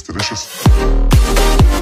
It's delicious.